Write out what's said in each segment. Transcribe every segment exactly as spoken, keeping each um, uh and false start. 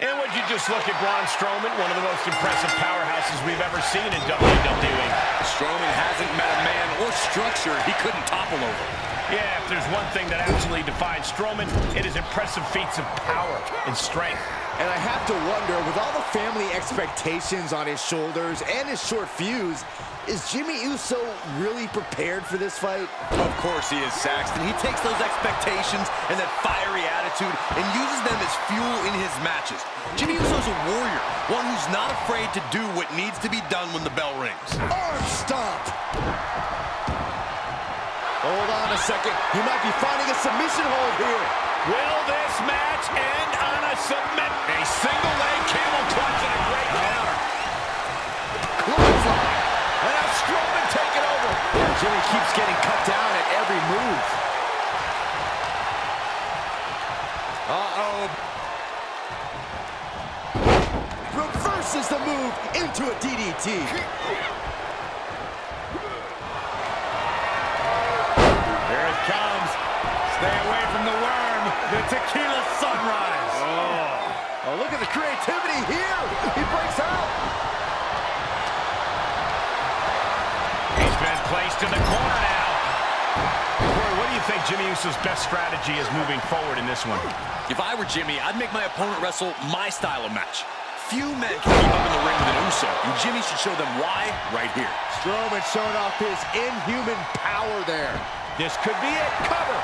And would you just look at Braun Strowman, one of the most impressive powerhouses we've ever seen in W W E. Strowman hasn't met a man or structure he couldn't topple over. Yeah, if there's one thing that absolutely defines Strowman, it is impressive feats of power and strength. And I have to wonder, with all the family expectations on his shoulders and his short fuse, is Jimmy Uso really prepared for this fight? Of course he is, Saxton. He takes those expectations and that fiery attitude and uses them as fuel in his matches. Jimmy Uso's a warrior, one who's not afraid to do what needs to be done when the bell rings. Arm stomp! Hold on a second. He might be finding a submission hold here. Will this match end on a submit? A single leg camel clutch and a great counter. Clothesline. And now Strowman taking over. Yeah, Jimmy keeps getting cut down at every move. Uh-oh. Reverses the move into a D D T. Stay away from the worm, the tequila sunrise. Oh. Oh, look at the creativity here. He breaks out. He's been placed in the corner now. Corey, what do you think Jimmy Uso's best strategy is moving forward in this one? If I were Jimmy, I'd make my opponent wrestle my style of match. Few men can keep up in the ring with an Uso, and Jimmy should show them why right here. Strowman showing off his inhuman power there. This could be it. Cover.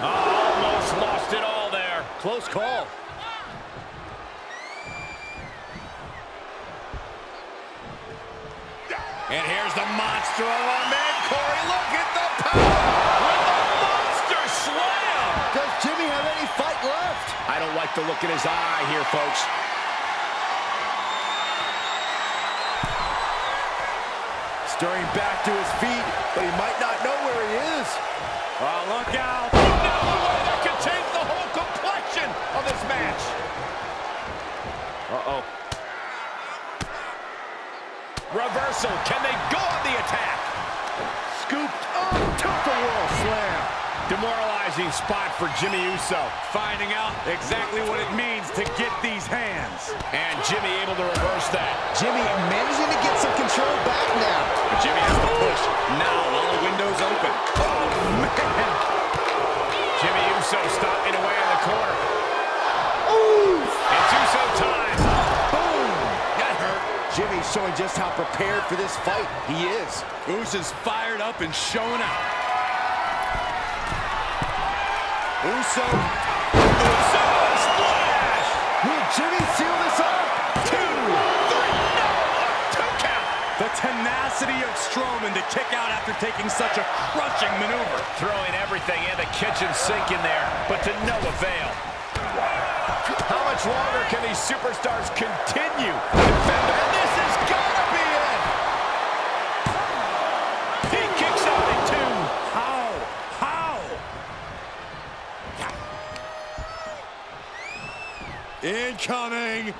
Almost lost it all there. Close call. And here's the monster of a man, Corey. Look at the power with the monster slam. Does Jimmy have any fight left? I don't like the look in his eye here, folks. Stirring back to his feet, but he might not know where he is. Oh, look out. You know the way that could change the whole complexion of this match. Uh-oh. Reversal. Can they go on the attack? Scooped up. Took the wall slam. Demoralizing spot for Jimmy Uso. Finding out exactly what it means to get these hands. And Jimmy able to reverse that. Jimmy managing to get some control back now. But Jimmy has to push now while the window's open. Oh, man. Jimmy Uso stopping away in the corner. Ooh. It's Uso time. Boom. That hurt. Jimmy's showing just how prepared for this fight he is. Uso's fired up and showing out. Uso. Uso splash! Will Jimmy seal this up? Two, three, no! Two count! The tenacity of Strowman to kick out after taking such a crushing maneuver. Throwing everything in the kitchen sink in there, but to no avail. How much longer can these superstars continue to defend them? And this is gotta be it! He kicks out at two. How? Incoming!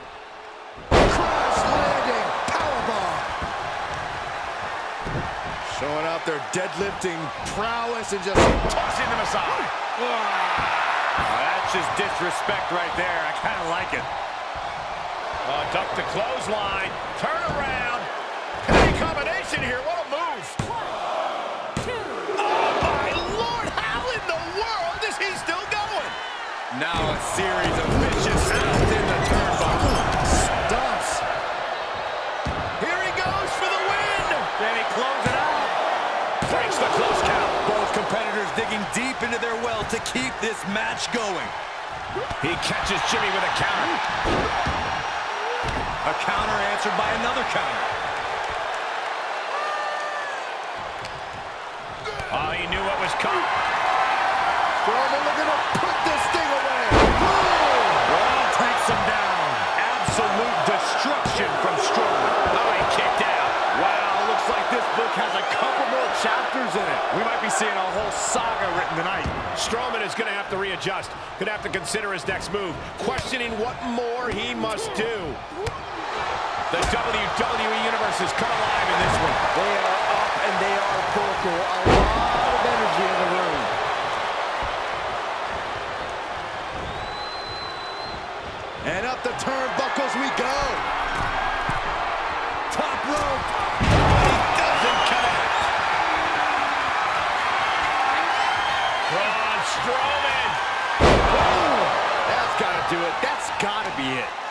Crash landing! Powerbomb! Showing off their deadlifting prowess and just tossing them aside. Oh, that's just disrespect right there. I kind of like it. Uh, duck the clothesline. Turn around. Heavy combination here. What a move! One, two. Oh, my Lord! How in the world is he still going? Now a series of vicious out in the turnbuckle. Stumps. Here he goes for the win. Then he closes it out. Breaks the close count. Both competitors digging deep into their well to keep this match going. He catches Jimmy with a counter. A counter answered by another counter. Oh, he knew what was coming. Strowman looking to put this thing. Him down. Absolute destruction from Strowman. Oh, he kicked out. Wow, looks like this book has a couple more chapters in it. We might be seeing a whole saga written tonight. Strowman is going to have to readjust. Going to have to consider his next move. Questioning what more he must do. The W W E Universe has come alive in this one. They are up and they are vocal. A lot of energy in the room. turnbuckles we go. Top rope. He doesn't connect. Braun Strowman. Oh, that's got to do it. That's got to be it.